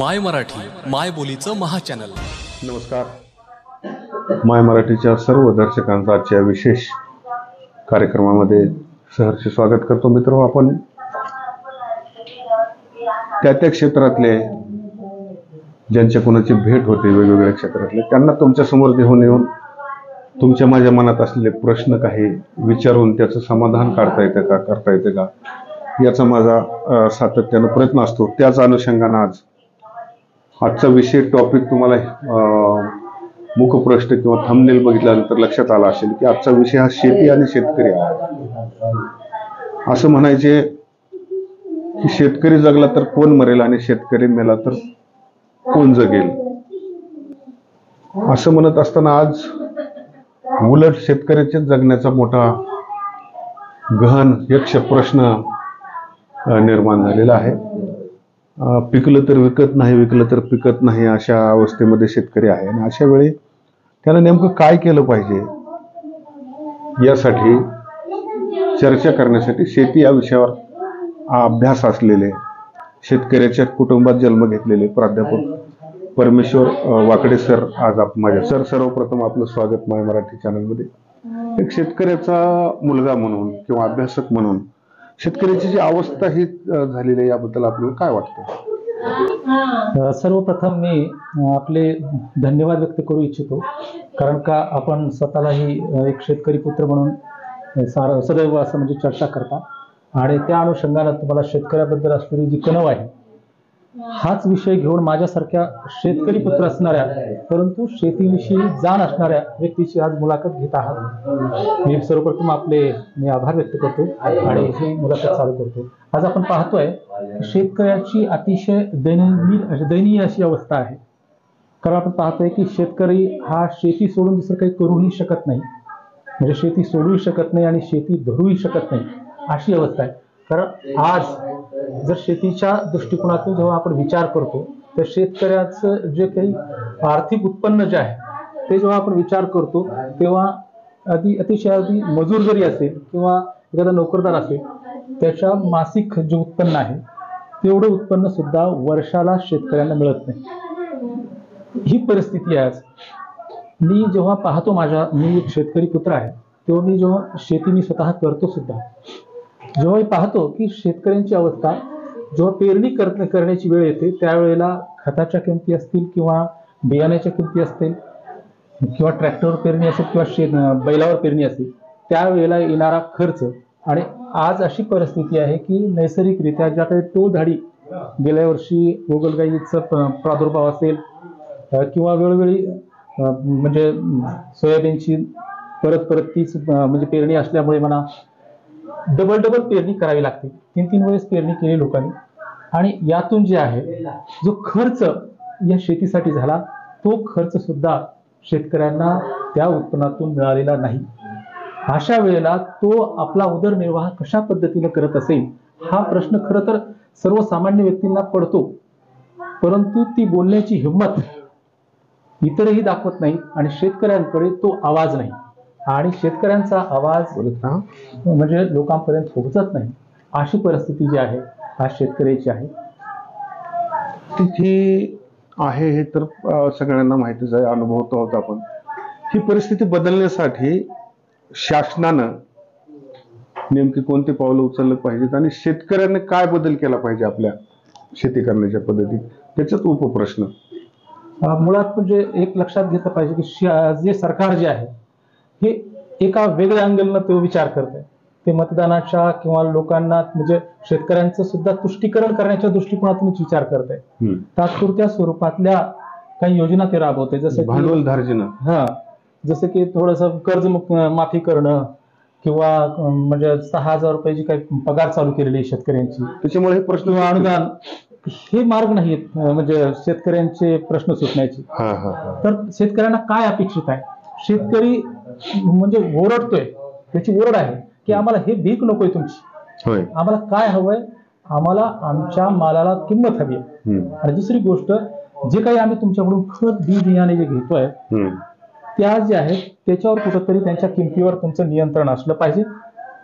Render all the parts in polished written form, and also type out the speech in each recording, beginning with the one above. My Marathi माय बोलीचं महाचॅनल। नमस्कार, माय मराठीच्या सर्व दर्शकांचं आजच्या विशेष कार्यक्रमामध्ये सहर्ष स्वागत करतो। मित्रो, आपण त्या क्षेत्रातले ज्यांच्या कोणाची भेट होते वेगवेगळ्या क्षेत्रातले, त्यांना तुमच्या समोर घेऊन येऊन तुमच्या माझ्या मनात असलेले प्रश्न काही विचारून त्याचं समाधान काढता येतं का, करता येतं का, याचा माझा सातत्याने प्रयत्न असतो। त्याच अनुषंगाने आजचा विषय टॉपिक तुम्हाला मुखपृष्ठ किंवा थंबनेल बघितल्यानंतर लक्षात आला असेल की आजचा विषय हा शेती आणि शेतकरी आहे। असं म्हणायचे की शेतकरी जगला तर कोण मरेल आणि शेतकरी मेला तर कोण जगेल, असं म्हणत असताना आज उलट शेतकऱ्याच्या जगण्याचा मोठा गहन यक्ष प्रश्न निर्माण झालेला आहे। पिकलं तर विकत नाही, विकलं तर पिकत नाही, अशा अवस्थेमध्ये शेतकरी आहे। आणि अशा वेळी त्याला नेमकं काय केलं पाहिजे यासाठी चर्चा करण्यासाठी शेती या विषयावर अभ्यास असलेले, शेतकऱ्याच्या कुटुंबात जन्म घेतलेले प्राध्यापक परमेश्वर वाकडे सर आज माझ्या सर सर्वप्रथम आपलं स्वागत माय मराठी चॅनलमध्ये। एक शेतकऱ्याचा मुलगा म्हणून किंवा अभ्यासक म्हणून शेतकऱ्याची जी अवस्था ही झालेली आहे याबद्दल आपल्याला काय वाटतं? सर्वप्रथम मी आपले धन्यवाद व्यक्त करू इच्छितो, कारण का आपण स्वतःलाही एक शेतकरी पुत्र म्हणून सदैव असं म्हणजे चर्चा करता आणि त्या अनुषंगाने तुम्हाला शेतकऱ्याबद्दल असलेली जी कणव आहे हाच विषय घेऊन माझ्यासारख्या शेतकरी पुत्र असणाऱ्या परंतु शेतीविषयी जाण असणाऱ्या व्यक्तीची आज मुलाखत घेत आहात। मी सर्वप्रथम मी आभार व्यक्त करतो आणि ही मुलाखत चालू करतो। आज आपण पाहतोय शेतकऱ्याची अतिशय दयनीय अशी अवस्था आहे, कारण आपण पाहतोय की शेतकरी हा शेती सोडून दुसरं काही करूही शकत नाही, म्हणजे शेती सोडूही शकत नाही आणि शेती धरूही शकत नाही अशी अवस्था आहे। कारण आज जर शेतीच्या दृष्टिकोनातून जेव्हा आपण विचार करतो तर शेतकऱ्याचं जे काही आर्थिक उत्पन्न जे आहे ते जेव्हा आपण विचार करतो तेव्हा अतिशय मजूर जरी असेल किंवा एखादा नोकरदार असेल त्याच्या मासिक जे उत्पन्न आहे तेवढं उत्पन्न सुद्धा वर्षाला शेतकऱ्यांना मिळत नाही, ही परिस्थिती आहे आज। मी जेव्हा पाहतो मी एक शेतकरी पुत्र आहे तेव्हा मी जेव्हा शेती मी स्वतः करतो सुद्धा, जेव्हा पाहतो की शेतकऱ्यांची अवस्था जेव्हा पेरणी करण्याची वेळ येते त्यावेळेला खताच्या किमती असतील किंवा बियाण्याच्या किमती असतील किंवा ट्रॅक्टरवर पेरणी असेल किंवा बैलावर पेरणी असेल त्यावेळेला येणारा खर्च, आणि आज अशी परिस्थिती आहे की नैसर्गिकरित्या ज्या काही टोळधाडी गेल्या वर्षी गोगलगाईचा प्रादुर्भाव असेल किंवा वेळोवेळी म्हणजे सोयाबीनची परत तीच म्हणजे पेरणी असल्यामुळे मला डबल पेरणी करावी लागते, 3-3 वेळेस पेरणी केली लोकांनी, आणि यातून जे आहे जो खर्च या शेतीसाठी झाला तो खर्च सुद्धा शेतकऱ्यांना त्या उत्पन्नातून मिळालेला नाही। अशा वेळेला तो आपला उदरनिर्वाह कशा पद्धतीने करत असेल हा प्रश्न खरं तर सर्वसामान्य व्यक्तींना पडतो, परंतु ती बोलण्याची हिंमत इतरही दाखवत नाही आणि शेतकऱ्यांकडे तो आवाज नाही आणि शेतकऱ्यांचा आवाज म्हणजे लोकांपर्यंत पोहोचत नाही, अशी परिस्थिती जी आहे आज शेतकऱ्याची आहे तिथे आहे हे तर सगळ्यांना माहितीच आहे, अनुभवत आहोत आपण। ही परिस्थिती बदलण्यासाठी शासनानं नेमकी कोणती पावलं उचलली पाहिजेत आणि शेतकऱ्यांनी काय बदल केला पाहिजे आपल्या शेती करण्याच्या पद्धतीत, त्याच्यात उपप्रश्न मुळात म्हणजे एक लक्षात घेतलं पाहिजे की जे सरकार जे आहे हे एका वेगळ्या अँगलनं तो विचार करतोय, ते मतदानाच्या किंवा लोकांना म्हणजे शेतकऱ्यांचं सुद्धा तुष्टीकरण करण्याच्या दृष्टिकोनातूनच विचार करत आहे। तात्पुरत्या स्वरूपातल्या काही योजना ते राबवते, जसं भांडवलधार जसं की थोडंसं कर्ज माफी करणं किंवा म्हणजे 6,000 रुपयाची काही पगार चालू केलेली शेतकऱ्यांची, त्याच्यामुळे हे प्रश्न अनुदान हे मार्ग नाही म्हणजे शेतकऱ्यांचे प्रश्न सुटण्याची। तर शेतकऱ्यांना काय अपेक्षित आहे? शेतकरी म्हणजे ओरडतोय, त्याची ओरड आहे की आम्हाला हे भीक नकोय तुमची, आम्हाला काय हवंय, आम्हाला आमच्या मालाला किंमत हवी आहे, आणि दुसरी गोष्ट जे काही आम्ही तुमच्याकडून खत बी बियाणे जे घेतोय त्या जे आहेत त्याच्यावर कुठंतरी त्यांच्या किमतीवर तुमचं नियंत्रण असलं पाहिजे,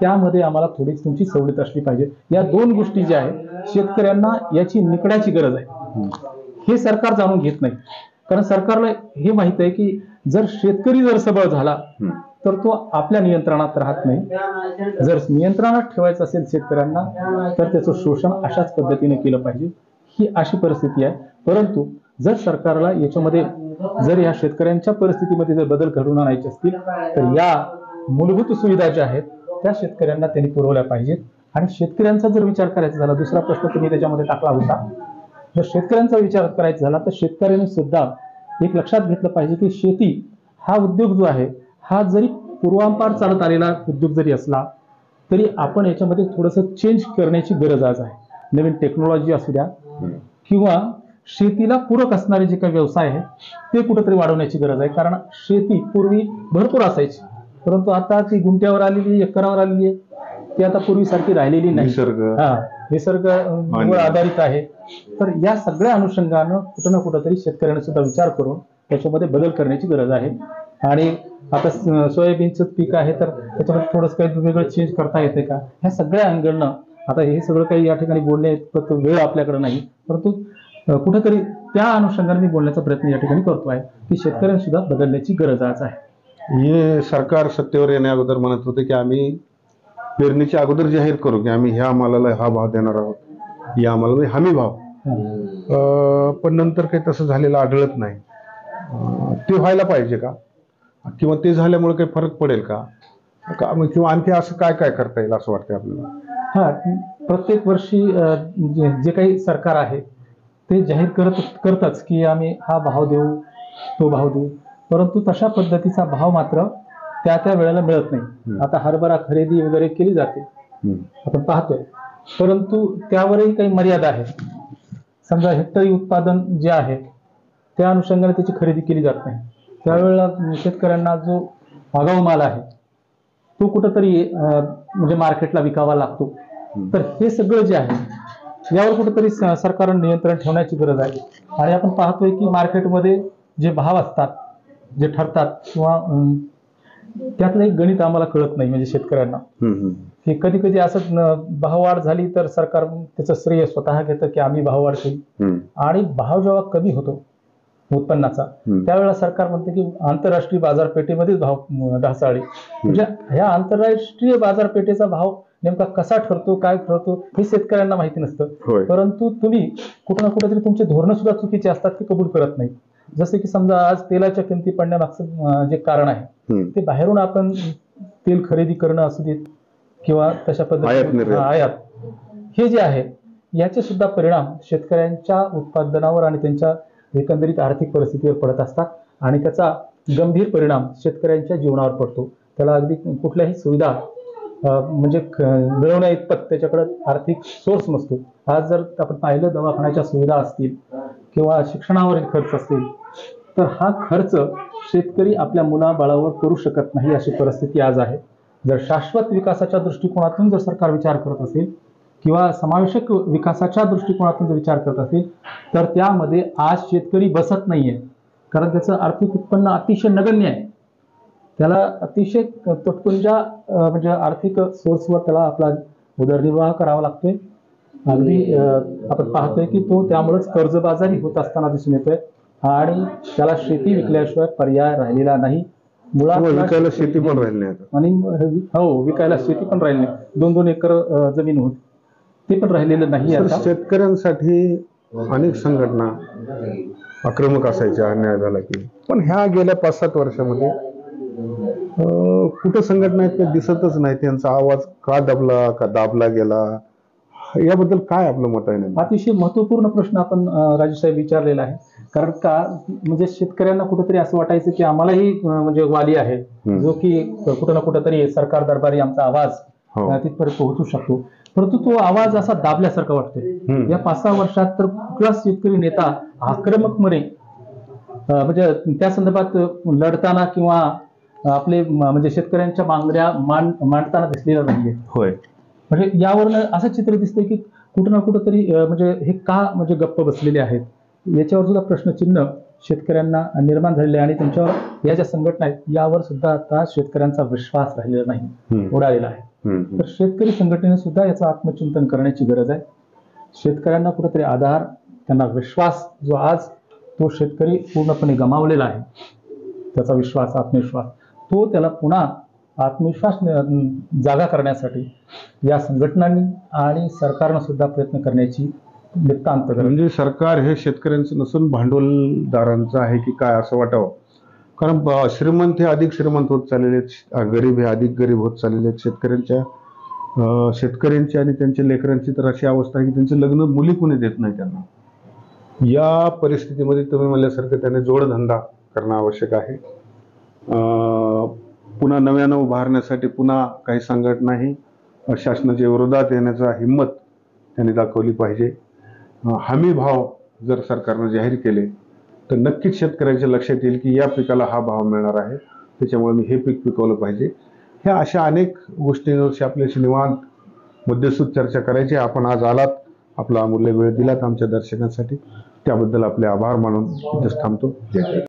त्यामध्ये आम्हाला थोडी तुमची सवलत असली पाहिजे। या दोन गोष्टी ज्या आहेत शेतकऱ्यांना याची निकडायची गरज आहे, हे सरकार जाणून घेत नाही, कारण सरकारला हे माहित आहे की जर शेतकरी जर सबळ झाला तर तो आपल्या नियंत्रणात राहत नाही. जर नियंत्रणात ठेवायचं असेल शेतकऱ्यांना तर त्याचं शोषण अशाच पद्धतीने केलं पाहिजे, ही अशी परिस्थिती आहे. परंतु जर सरकारला याच्यामध्ये जर या शेतकऱ्यांच्या परिस्थितीमध्ये जर बदल घडवून आणायचे असतील तर या मूलभूत सुविधा ज्या आहेत त्या शेतकऱ्यांना त्यांनी पुरवल्या पाहिजेत. आणि शेतकऱ्यांचा जर विचार करायचा झाला, दुसरा प्रश्न तुम्ही त्याच्यामध्ये टाकला होता, जर शेतकऱ्यांचा विचार करायचा झाला तर शेतकऱ्यांनी सुद्धा एक लक्षात घेतलं पाहिजे की शेती हा उद्योग जो आहे हा जरी पूर्वांपार चालत आलेला उद्योग जरी असला तरी आपण याच्यामध्ये थोडंसं चेंज करण्याची गरज आज आहे. नवीन टेक्नॉलॉजी असू द्या किंवा शेतीला पूरक असणारे जे काही व्यवसाय आहेत ते कुठेतरी वाढवण्याची गरज आहे. कारण शेती पूर्वी भरपूर असायची, परंतु आता ती गुंट्यावर आलेली, एकरावर आलेली आहे, ती आता पूर्वीसारखी राहिलेली नाही. निसर्ग आधारित आहे. तर या सगळ्या अनुषंगानं कुठं ना कुठंतरी शेतकऱ्यांनी सुद्धा विचार करून त्याच्यामध्ये बदल करण्याची गरज आहे. आणि आता सोयाबीनचं पीक आहे तर त्याच्यामध्ये थोडंसं काही वेगळं चेंज करता येते का, ह्या सगळ्या अंगणनं आता हे सगळं काही या ठिकाणी बोलणे वेळ आपल्याकडे नाही, परंतु कुठेतरी त्या अनुषंगाने मी बोलण्याचा प्रयत्न या ठिकाणी करतो आहे की शेतकऱ्यांनी सुद्धा बदलण्याची गरज आज आहे. हे सरकार सत्तेवर येण्या अगोदर म्हणत होते की आम्ही पेरणीच्या अगोदर जाहीर करू की आम्ही ह्या मालाला हा भाव देणार आहोत, या मालाला हमी भाव, पण नंतर काही तसं झालेलं आढळत नाही. ते व्हायला पाहिजे का, किंवा ते झाल्यामुळे काही फरक पडेल का, किंवा आणखी असं काय काय करता येईल असं वाटतंय आपल्याला? हा, प्रत्येक वर्षी जे काही सरकार आहे ते जाहीर करतच की आम्ही हा भाव देऊ, तो भाव देऊ, परंतु तशा पद्धतीचा भाव मात्र त्या त्या वेळेला मिळत नाही. आता हरभरा खरेदी वगैरे केली जाते आपण पाहतोय, परंतु त्यावरही काही मर्यादा आहे. समजा हेक्टरी उत्पादन जे आहे त्या अनुषंगाने त्याची खरेदी केली जात नाही. त्यावेळेला शेतकऱ्यांना जो आगाऊ माल आहे तो कुठंतरी म्हणजे मार्केटला विकावा लागतो. तर हे सगळं जे आहे यावर कुठंतरी सरकारनं नियंत्रण ठेवण्याची गरज आहे. आणि आपण पाहतोय की मार्केटमध्ये जे भाव असतात जे ठरतात किंवा त्यातलं एक गणित आम्हाला कळत नाही म्हणजे शेतकऱ्यांना, की कधी कधी असं भाववाढ झाली तर सरकार त्याचं श्रेय स्वतः घेतं की आम्ही भाववाढ केली, आणि भाव जेव्हा कमी होतो उत्पन्नाचा त्यावेळेला सरकार म्हणते की आंतरराष्ट्रीय बाजारपेठेमध्येच भाव ढासळले. म्हणजे ह्या आंतरराष्ट्रीय बाजारपेठेचा भाव नेमका कसा ठरतो, काय ठरतो हे शेतकऱ्यांना माहिती नसतं. परंतु तुम्ही कुठं ना कुठेतरी तुमचे धोरण सुद्धा चुकीचे असतात की कबूल करत नाही. जसे की समजा आज तेलाच्या किमती पडण्यामागचं जे कारण आहे ते बाहेरून आपण तेल खरेदी करणं असू देत किंवा तशा पद्धतीने आयात, हे जे आहे याचे सुद्धा परिणाम शेतकऱ्यांच्या उत्पादनावर आणि त्यांच्या एकंदरीत आर्थिक परिस्थितीवर पडत असतात. आणि त्याचा गंभीर परिणाम शेतकऱ्यांच्या जीवनावर पडतो. त्याला अगदी कुठल्याही सुविधा म्हणजे मिळवण्या इतपत त्याच्याकडे आर्थिक सोर्स नसतो. आज जर आपण पाहिलं दवाखान्याच्या सुविधा असतील किंवा शिक्षणावरील खर्च असतील तर हा खर्च शेतकरी आपल्या मुलाबाळावर करू शकत नाही अशी परिस्थिती आज आहे. जर शाश्वत विकासाच्या दृष्टिकोनातून जर सरकार विचार करत असेल किंवा समावेशक विकासाच्या दृष्टिकोनातून जर विचार करत असेल तर त्यामध्ये आज शेतकरी बसत नाहीये, कारण त्याचं आर्थिक उत्पन्न अतिशय नगण्य आहे. त्याला अतिशय तुटपुंजा म्हणजे आर्थिक सोर्सवर त्याला आपला उदरनिर्वाह करावा लागतोय. अगदी आपण पाहतोय की तो त्यामुळेच कर्जबाजारी होत असताना दिसून येतोय. आणि त्याला शेती विकल्याशिवाय पर्याय राहिलेला नाही. मुळात विकायला शेती पण राहिली नाही आणि हो विकायला शेती पण राहिली नाही. 2-2 एकर जमीन होत ते पण राहिलेलं नाही. शेतकऱ्यांसाठी अनेक संघटना आक्रमक असायच्या अन्याय झाला की, पण ह्या गेल्या 5-7 वर्षामध्ये कुठं संघटना आहेत ते दिसतच नाही. त्यांचा आवाज का दबला, का दाबला गेला, याबद्दल काय आपलं मत आहे? अतिशय महत्वपूर्ण प्रश्न आपण राजू साहेब विचारलेला आहे. कारण का म्हणजे शेतकऱ्यांना कुठंतरी असं वाटायचं की आम्हालाही म्हणजे वाली आहे जो की कुठं ना कुठंतरी सरकार दरबारी आमचा आवाज तिथपर्यंत पोहोचू शकतो. परंतु तो आवाज असा दाबल्यासारखा वाटतोय. या 5-6 वर्षात तर कुठलाच शेतकरी नेता आक्रमकपणे म्हणजे त्या संदर्भात लढताना किंवा आपले म्हणजे शेतकऱ्यांच्या मागण्या मांडताना दिसलेला नाहीये. होय, म्हणजे यावरनं असं चित्र दिसतंय की कुठं ना कुठं तरी म्हणजे हे का म्हणजे गप्प बसलेले आहेत याच्यावर सुद्धा प्रश्नचिन्ह शेतकऱ्यांना निर्माण झालेले. आणि त्यांच्यावर या ज्या संघटना आहेत यावर सुद्धा आता शेतकऱ्यांचा विश्वास राहिलेला नाही, उडालेला आहे. तर शेतकरी संघटनेने सुद्धा याचं आत्मचिंतन करण्याची गरज आहे. शेतकऱ्यांना कुठंतरी आधार त्यांना विश्वास जो आज तो शेतकरी पूर्णपणे गमावलेला आहे, त्याचा विश्वास आत्मविश्वास तो त्याला पुन्हा आत्मविश्वास जागा करण्यासाठी या संघटनांनी आणि सरकारने सुद्धा प्रयत्न करण्याची नितांत गरज आहे। सरकार हे शेतकऱ्यांचं नसून भांडवलदारांचं आहे की काय असं वाटावं, कारण श्रीमंत हे अधिक श्रीमंत होत चाललेले आहेत, गरीब हे अधिक गरीब होत चाललेले आहेत। शेतकऱ्यांची आणि त्यांच्या लेकरांची तर अशी अवस्था आहे की त्यांचे लग्न मुली कोणी देत नाही त्यांना। या परिस्थितीमध्ये तुम्ही म्हणल्यासारखं त्यांनी जोडधंदा करणं आवश्यक आहे। पुन्हा नव्यानं उभारण्यासाठी पुन्हा काही संघटनाही शासनाच्या विरोधात येण्याचा हिम्मत त्यांनी दाखवली पाहिजे। हमी भाव जर सरकारनं जाहीर केले तर नक्कीच शेतकऱ्यांच्या लक्षात येईल की या पिकाला हा भाव मिळणार आहे, त्याच्यामुळे मी हे पीक पिकवलं पाहिजे। ह्या अशा अनेक गोष्टींवरशी आपल्याशी निवांत मुद्देसूद चर्चा करायची। आपण आज आलात, आपला अमूल्य वेळ दिलात आमच्या दर्शकांसाठी, त्याबद्दल आपले आभार मानून इथेच थांबतो। जय